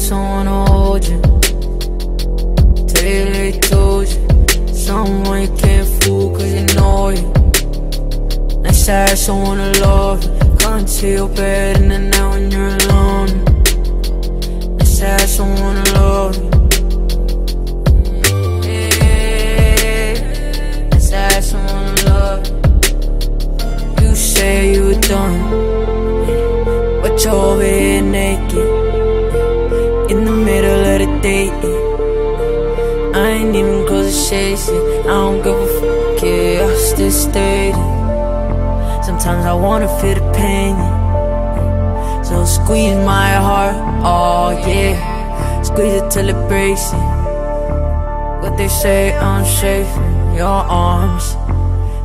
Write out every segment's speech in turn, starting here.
got someone to hold you. Till they told you, someone you can't fool cause you know you. Nice to have someone to love you. Come to your bed and then now when you're alone. Nice to have someone to love you. Yeah, nice to have someone to love you. You say you were done, but you're over here naked in the middle of the day. I ain't even close to chasing. I don't give a fuck, yeah, I still stay there. Sometimes I wanna feel the pain, yeah. So squeeze my heart, oh yeah. Squeeze it till it breaks, yeah. What they say, I'm safe in your arms.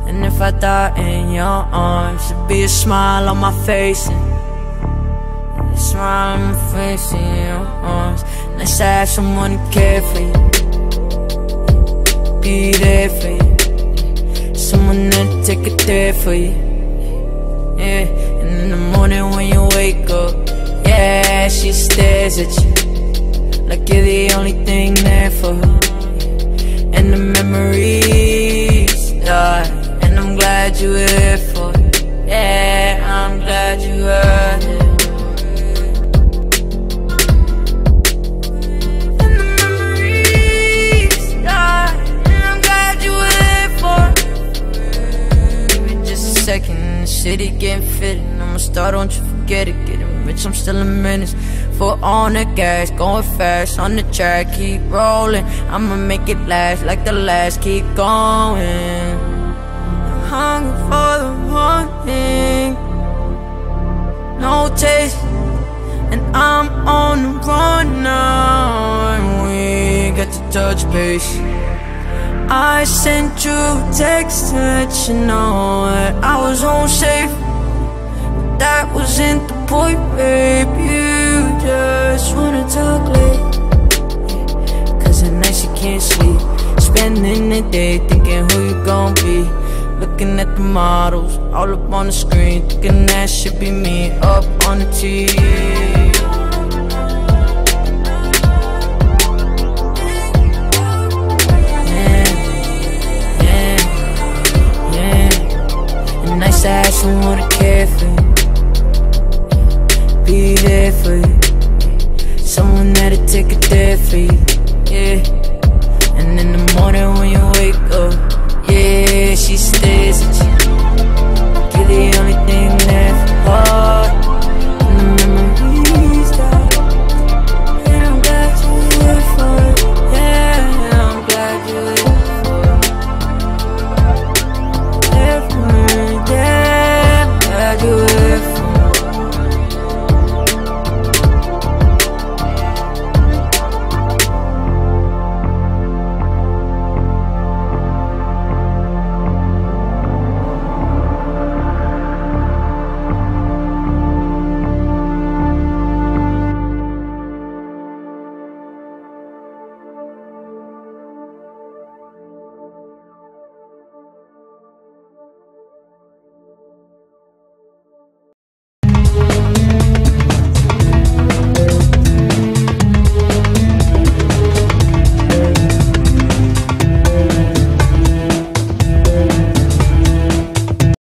And if I die in your arms, it'd be a smile on my face, yeah. A smile on my face in your arms. Nice to have someone to care for you, be there for you. Someone that'll take it there for you. Yeah, and in the morning when you wake up, yeah, she stares at you like you're the only thing there for her. And the memories die, and I'm glad you were here for it. Yeah, I'm glad you were here. City getting fitted, I'ma start, don't you forget it. Getting rich, I'm still a menace. Foot on the gas, going fast on the track, keep rolling. I'ma make it last like the last, keep going. I'm hungry for the morning, no taste, and I'm on the run now. And we got to touch base. I sent you a text to let you know that I was home safe, but that wasn't the point, babe. You just wanna talk late, cause at night you can't sleep. Spending the day thinking who you gon' be. Looking at the models all up on the screen, thinking that should be me up on the TV. Nice to have someone to care for you.